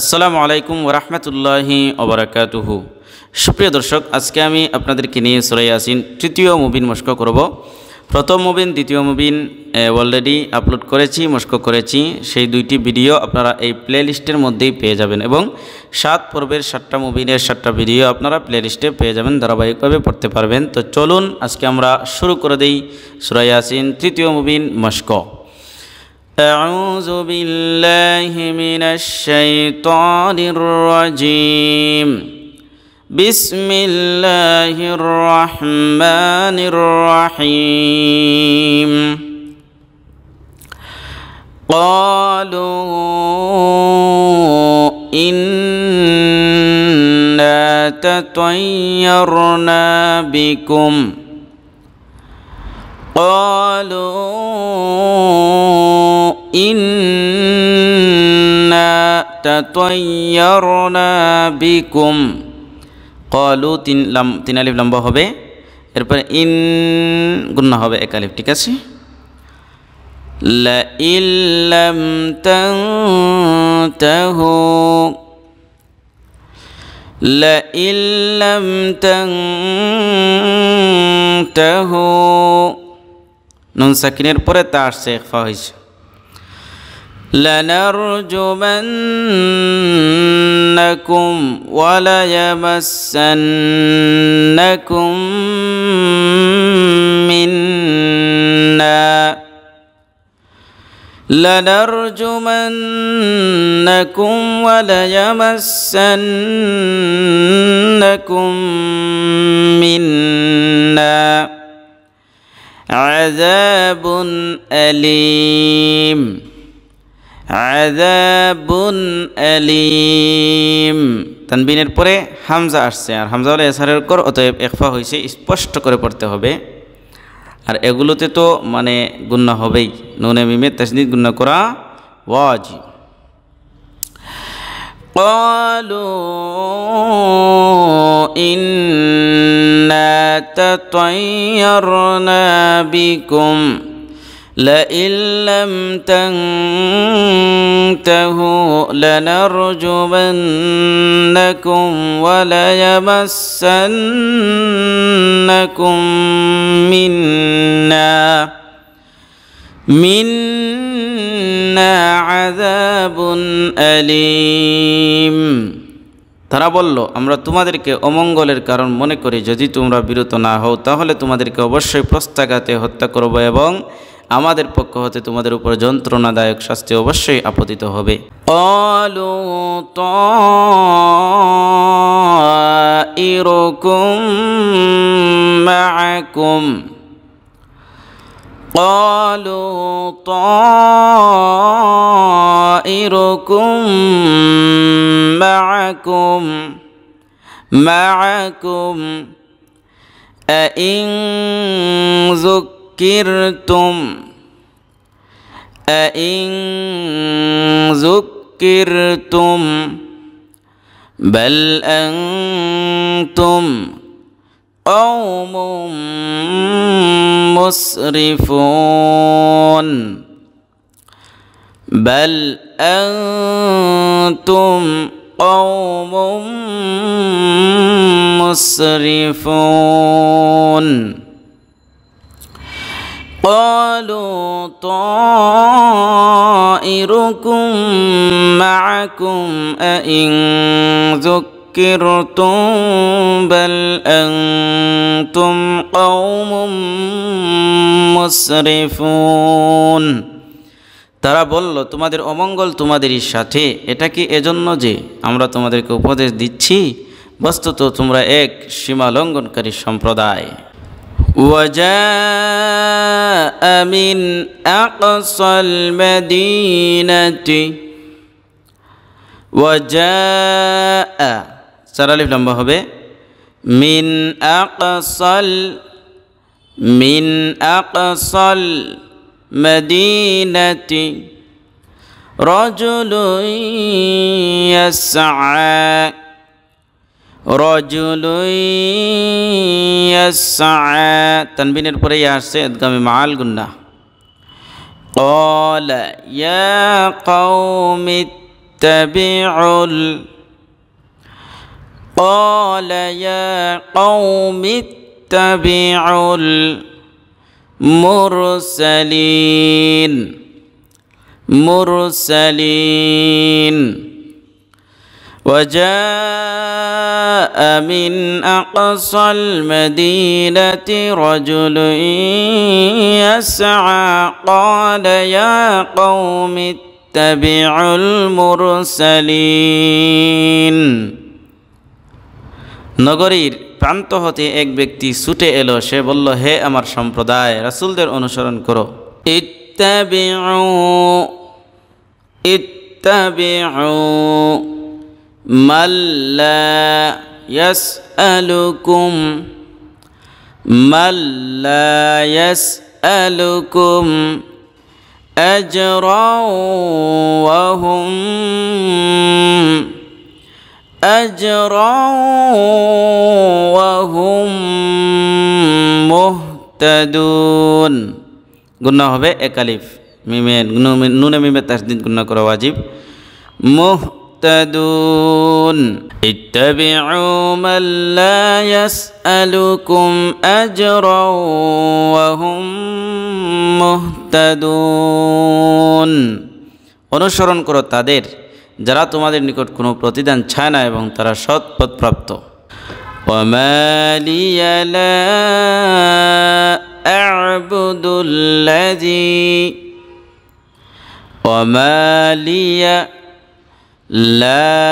আসসালামু আলাইকুম ওয়া রাহমাতুল্লাহি ওয়া বারাকাতুহু। সুপ্রিয় দর্শক, আজকে আমি আপনাদেরকে নিয়ে সূরা ইয়াসিন তৃতীয় মুবিন মস্ক করব। প্রথম মুবিন, দ্বিতীয় মুবিন অলরেডি আপলোড করেছি, মস্ক করেছি। সেই দুইটি ভিডিও আপনারা এই প্লেলিস্টের মধ্যেই পেয়ে যাবেন এবং 7 পর্বের 7টা মুবিনের 7টা ভিডিও আপনারা প্লেলিস্টে পেয়ে যাবেন, ধারাবাহিকভাবে পড়তে পারবেন। তো চলুন আজকে আমরা শুরু করে দেই সূরা ইয়াসিন তৃতীয় মুবিন মস্ক। أعوذ بالله من الشيطان الرجيم بسم الله الرحمن الرحيم قالوا إنا تطيرنا بكم قالوا إنا تطيرنا بكم قالوا تين ألف لمبا হবে, এরপর ইন গুণনা হবে এক আলিফ, ঠিক আছে। লা ইন লাম তানতাহু لئن لم تنتهوا نون ساكنير پورے تا سے اخفا ہوئی لنرجمنكم وليمسنكم منا لنرجمنكم وليمسنكم منا عذاب أليم عذاب أليم تنبيهের পরে হামজা আসছে, আর হামজা হলো ইসহারের কর, অতএব ইখফা হইছে। স্পষ্ট করে পড়তে হবে, আর এগুলোতে তো মানে গুণনা হবেই, নুনে মিমে তাসদীদ গুণনা করা ওয়াজিব। ক্বালু ইন্না তাতায়্যারনা বিকুম লাইন লাম তানতাহু লানারজুমান্নাকুম ওয়া লায়ামাসসান্নাকুম মিন্না আযাবুন আলীম। তারা বলল, আমরা তোমাদেরকে অমঙ্গলের কারণ মনে করি, যদি তোমরা বিরত না হও তাহলে তোমাদেরকে অবশ্যই প্রস্তাঘাতে হত্যা করব এবং আমাদের পক্ষ হতে তোমাদের উপর যন্ত্রণাদায়ক শাস্তি অবশ্যই আপতিত হবে। আলু তাইরুকুম মাআকুম আলু তাইরুকুম মাআকুম মাআকুম আইন যুক ذكرتم أئن ذكرتم بل أنتم قوم مسرفون بل أنتم قوم مسرفون قالوا طائركم معكم أئن ذكرتم بل أنتم قوم مسرفون তারা বলল, তোমাদের অমঙ্গল তোমাদেরই সাথে, এটা কি এজন্য যে আমরা তোমাদেরকে উপদেশ দিচ্ছি? বস্তুত তোমরা এক সীমা লঙ্ঘনকারী সম্প্রদায়। وجاء من أقصى المدينة وجاء سر الف لمبا হবে من أقصى المدينة رجل يسعى تنبيهের পরে ইয়া আসছে, ইদগামে মাআল গুন্না। قال يا قوم اتبعوا قال يا قوم اتبعوا المرسلين وجاء من أقصى المدينة رجل يسعى قال يا قوم اتبعوا المرسلين নগরীর প্রান্ত হতে এক ব্যক্তি ছুটে এলো সে বলল হে আমার সম্প্রদায় রাসূলদের অনুসরণ করো ইত্তাবিউ من لا يسألكم أجرا وهم مهتدون গুনাহ হবে এক আলিফ মিমে নুনে মিমে তাসদীদ গুনাহ করা ওয়াজিব মুহ اتبعوا من لا يسألكم أجرا وهم مهتدون অনুসরণ করো তাদের যারা তোমাদের নিকট কোনো প্রতিদান চায় না এবং তারা সৎ পথ প্রাপ্ত وما لي لا أعبد الذي لا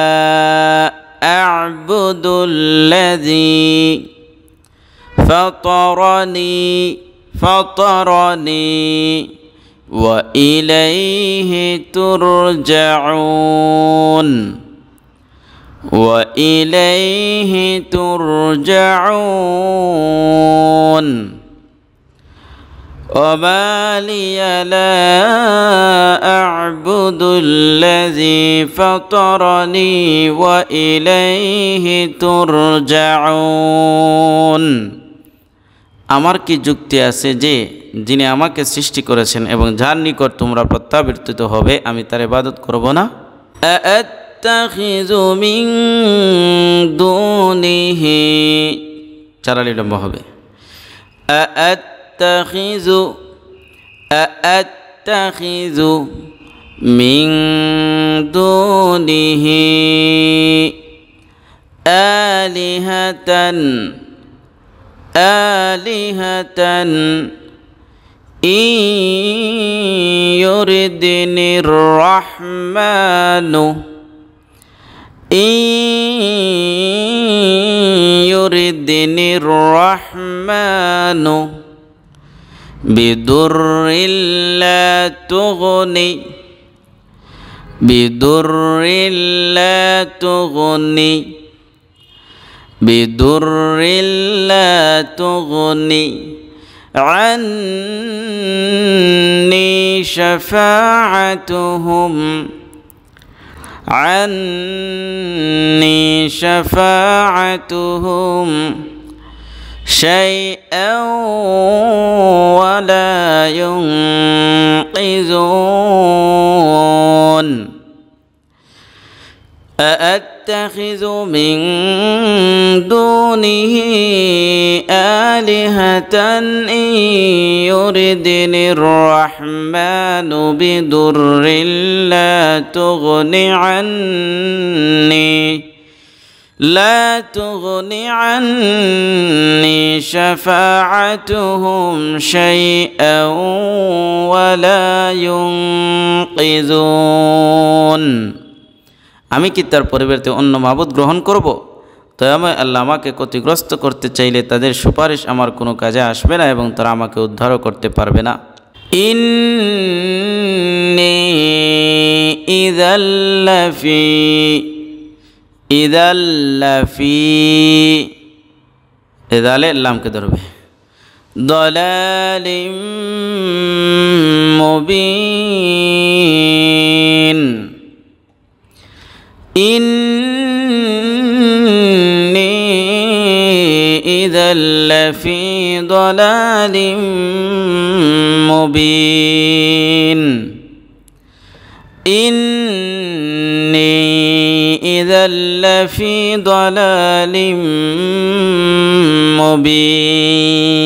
أعبد الذي فطرني وإليه ترجعون وما لي لا أعبد الذي فطرني وإليه ترجعون আমার কি যুক্তি আছে যে যিনি আমাকে সৃষ্টি করেছেন এবং যার নিকট তোমরা প্রত্যাবর্তিত হবে আমি তার ইবাদত করব না আত্তাখিযু মিন দুনিহি চারালি লম্বা হবে أأتخذ من دونه آلهة إن يردني الرحمن بضر لا تغني عني شفاعتهم شيئا ولا ينقذون أأتخذ من دونه آلهة إن يردني الرحمن بضر لا تغني عني شفاعتهم شيئا ولا ينقذون আমি কি তার পরিবর্তে অন্য মাবুদ গ্রহণ করব তয়াময় আল্লাহ আমাকে ক্ষতিগ্রস্ত করতে চাইলে তাদের সুপারিশ আমার কোনো কাজে আসবে না এবং তারা আমাকে উদ্ধার করতে পারবে না ইন্নী ইযাল লাফি إذا لام كدربه ضلال مبين إني إذا لفي ضلال مبين إني إذا لفي ضلال مبين.